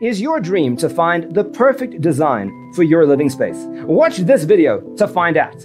Is your dream to find the perfect design for your living space? Watch this video to find out.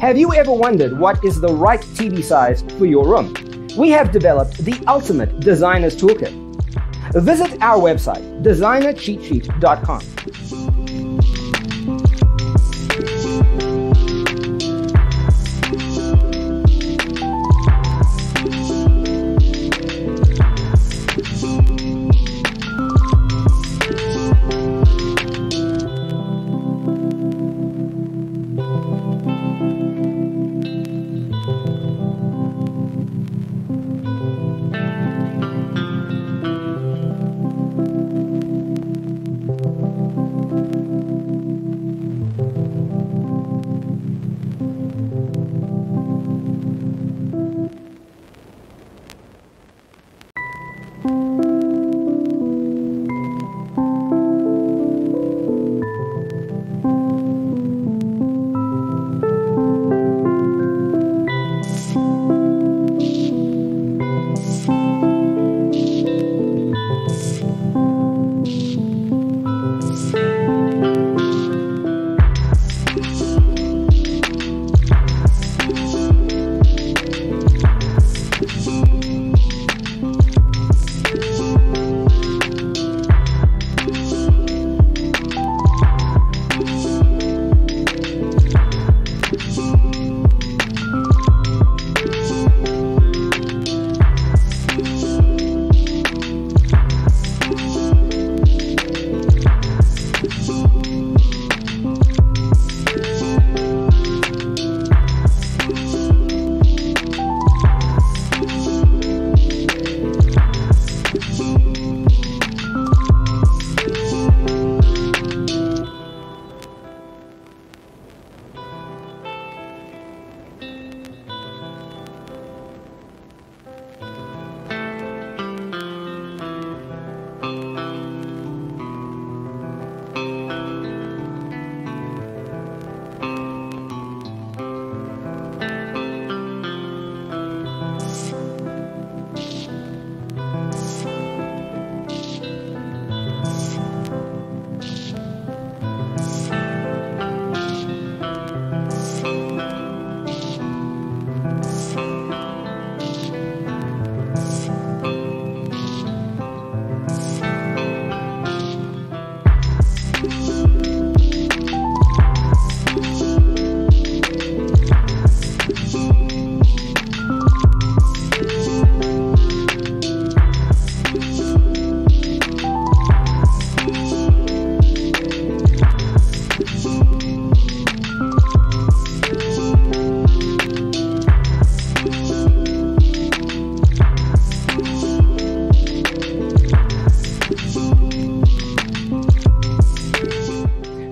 Have you ever wondered what is the right TV size for your room? We have developed the ultimate designer's toolkit. Visit our website, designercheatsheet.com.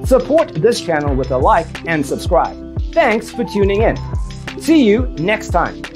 Support this channel with a like and subscribe. Thanks for tuning in. See you next time.